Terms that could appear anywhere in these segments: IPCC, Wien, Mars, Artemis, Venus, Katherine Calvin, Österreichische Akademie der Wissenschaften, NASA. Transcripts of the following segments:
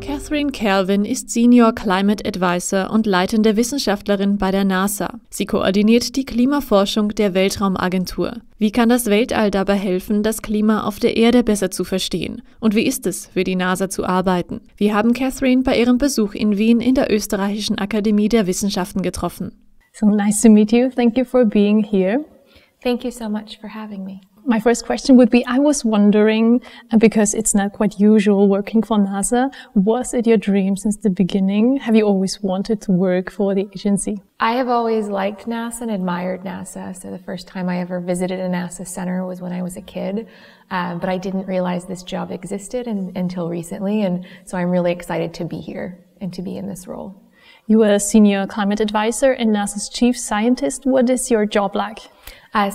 Katherine Calvin ist Senior Climate Advisor und leitende Wissenschaftlerin bei der NASA. Sie koordiniert die Klimaforschung der Weltraumagentur. Wie kann das Weltall dabei helfen, das Klima auf der Erde besser zu verstehen? Und wie ist es, für die NASA zu arbeiten? Wir haben Katherine bei ihrem Besuch in Wien in der Österreichischen Akademie der Wissenschaften getroffen. So nice to meet you. Thank you for being here. Thank you so much for having me. My first question would be, I was wondering, because it's not quite usual working for NASA, was it your dream since the beginning? Have you always wanted to work for the agency? I have always liked NASA and admired NASA, so the first time I ever visited a NASA center was when I was a kid, but I didn't realize this job existed until recently, and so I'm really excited to be here and to be in this role. You are a senior climate advisor and NASA's chief scientist. What is your job like?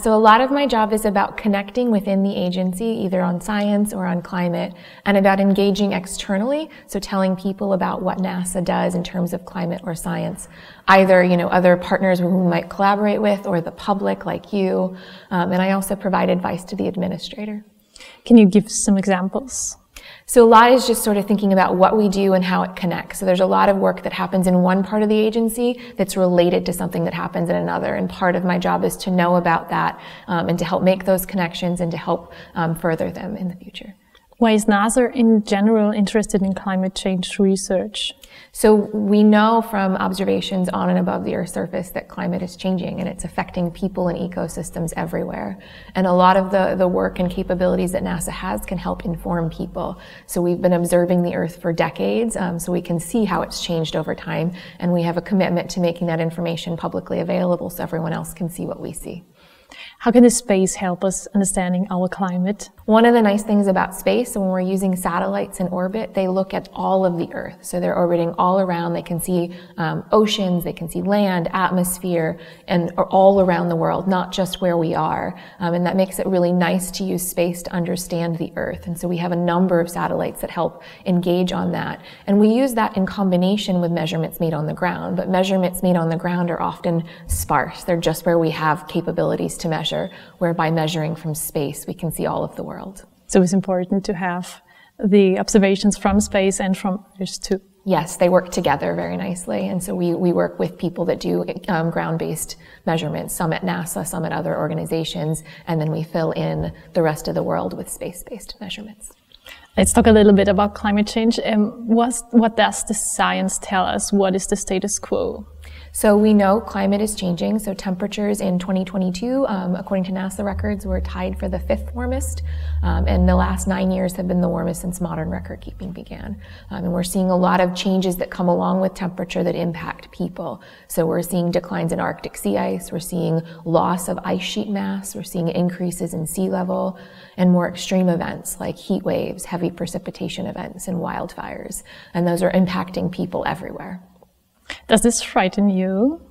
So a lot of my job is about connecting within the agency, either on science or on climate, and about engaging externally, so telling people about what NASA does in terms of climate or science, either, you know, other partners who we might collaborate with or the public like you, and I also provide advice to the administrator. Can you give some examples? So a lot is just sort of thinking about what we do and how it connects. So there's a lot of work that happens in one part of the agency that's related to something that happens in another. And part of my job is to know about that and to help make those connections and to help further them in the future. Why is NASA in general interested in climate change research? So we know from observations on and above the Earth's surface that climate is changing and it's affecting people and ecosystems everywhere. And a lot of the work and capabilities that NASA has can help inform people. So we've been observing the Earth for decades, so we can see how it's changed over time. And we have a commitment to making that information publicly available so everyone else can see what we see. How can the space help us understanding our climate? One of the nice things about space, when we're using satellites in orbit, they look at all of the Earth. So they're orbiting all around. They can see oceans, they can see land, atmosphere, and all around the world, not just where we are. And that makes it really nice to use space to understand the Earth. And so we have a number of satellites that help engage on that. And we use that in combination with measurements made on the ground. But measurements made on the ground are often sparse. They're just where we have capabilities to measure, where by measuring from space we can see all of the world. So it's important to have the observations from space and from Earth too. Yes, they work together very nicely, and so we work with people that do ground-based measurements, some at NASA, some at other organizations, and then we fill in the rest of the world with space-based measurements. Let's talk a little bit about climate change. What does the science tell us? What is the status quo? So we know climate is changing. So temperatures in 2022, according to NASA records, were tied for the 5th warmest. And the last 9 years have been the warmest since modern record keeping began. And we're seeing a lot of changes that come along with temperature that impact people. So we're seeing declines in Arctic sea ice. We're seeing loss of ice sheet mass. We're seeing increases in sea level and more extreme events like heat waves, heavy precipitation events, and wildfires. And those are impacting people everywhere. Does this frighten you?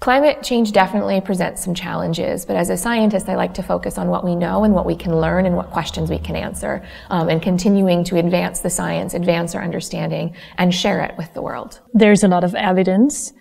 Climate change definitely presents some challenges, but as a scientist, I like to focus on what we know and what we can learn and what questions we can answer, and continuing to advance the science, advance our understanding, and share it with the world. There's a lot of evidence,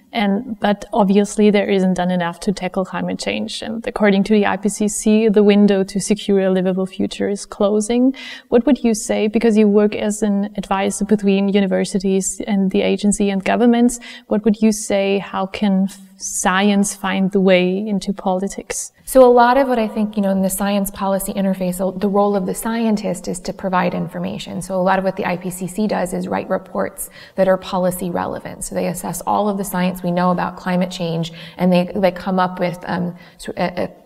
but obviously there isn't done enough to tackle climate change. And according to the IPCC, the window to secure a livable future is closing. What would you say, because you work as an advisor between universities and the agency and governments, what would you say, how can science find the way into politics? So a lot of what I think, you know, in the science policy interface, the role of the scientist is to provide information. So a lot of what the IPCC does is write reports that are policy relevant. So they assess all of the science we know about climate change, and they come up with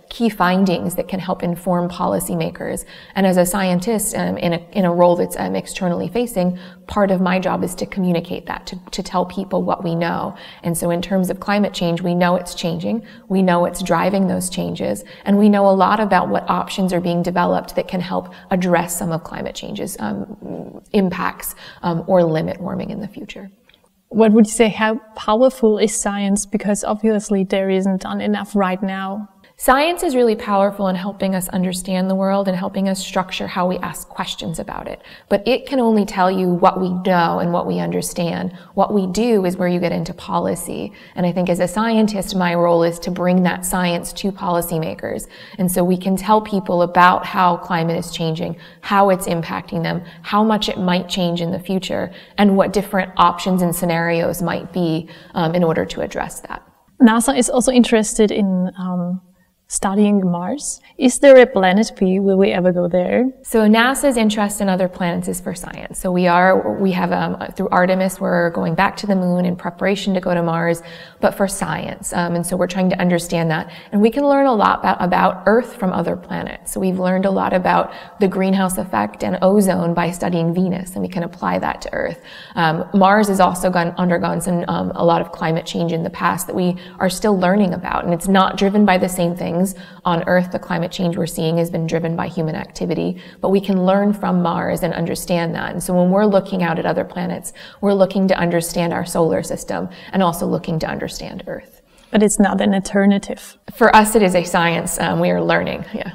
key findings that can help inform policymakers. And as a scientist in a role that's externally facing, part of my job is to communicate that, to tell people what we know. And so in terms of climate change, we know it's changing, we know it's driving those changes, and we know a lot about what options are being developed that can help address some of climate change's impacts or limit warming in the future. What would you say, how powerful is science? Because obviously there isn't done enough right now. Science is really powerful in helping us understand the world and helping us structure how we ask questions about it. But it can only tell you what we know and what we understand. What we do is where you get into policy. And I think as a scientist, my role is to bring that science to policymakers. And so we can tell people about how climate is changing, how it's impacting them, how much it might change in the future, and what different options and scenarios might be in order to address that. NASA is also interested in studying Mars. Is there a planet B? Will we ever go there? So NASA's interest in other planets is for science. So we have through Artemis, we're going back to the moon in preparation to go to Mars, but for science. And so we're trying to understand that. And we can learn a lot about Earth from other planets. So we've learned a lot about the greenhouse effect and ozone by studying Venus, and we can apply that to Earth. Mars has also undergone some, a lot of climate change in the past that we are still learning about, and it's not driven by the same thing. On Earth, the climate change we're seeing has been driven by human activity, but we can learn from Mars and understand that. And so when we're looking out at other planets, we're looking to understand our solar system and also looking to understand Earth. But it's not an alternative. For us, it is a science. We are learning, yeah.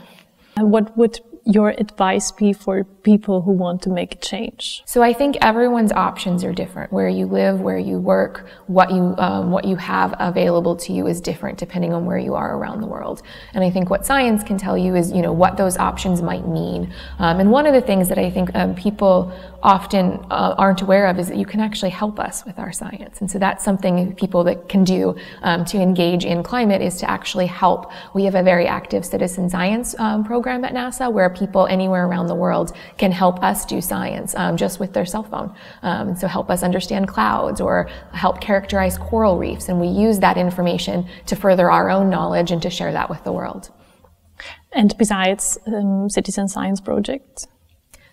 And what would your advice be for people who want to make a change? So I think everyone's options are different. Where you live, where you work, what you have available to you is different depending on where you are around the world. And I think what science can tell you is, you know, what those options might mean. And one of the things that I think people often aren't aware of is that you can actually help us with our science. And so that's something people that can do to engage in climate is to actually help. We have a very active citizen science program at NASA where people anywhere around the world can help us do science just with their cell phone. So help us understand clouds or help characterize coral reefs. And we use that information to further our own knowledge and to share that with the world. And besides citizen science projects?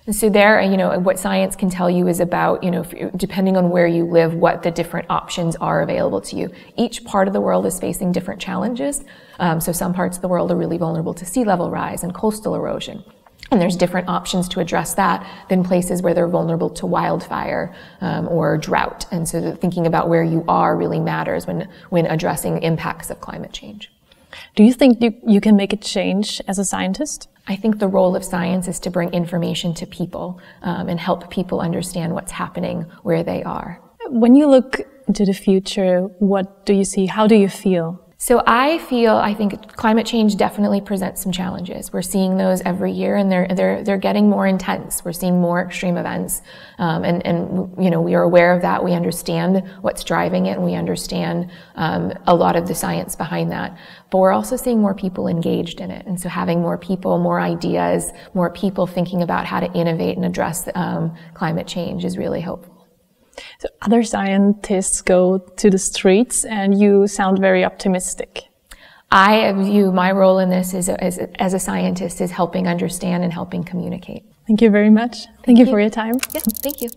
So there, you know, what science can tell you is about, you know, depending on where you live, what the different options are available to you. Each part of the world is facing different challenges. So some parts of the world are really vulnerable to sea level rise and coastal erosion. And there's different options to address that than places where they're vulnerable to wildfire or drought. And so thinking about where you are really matters when addressing impacts of climate change. Do you think you can make a change as a scientist? I think the role of science is to bring information to people and help people understand what's happening where they are. When you look into the future, what do you see? How do you feel? So I think climate change definitely presents some challenges. We're seeing those every year, and they're getting more intense. We're seeing more extreme events, and you know, we are aware of that. We understand what's driving it, and we understand a lot of the science behind that. But we're also seeing more people engaged in it, and so having more people, more ideas, more people thinking about how to innovate and address climate change is really helpful. So other scientists go to the streets, and you sound very optimistic. I view my role in this as a scientist is helping understand and helping communicate. Thank you very much. Thank you for your time. Yeah, thank you.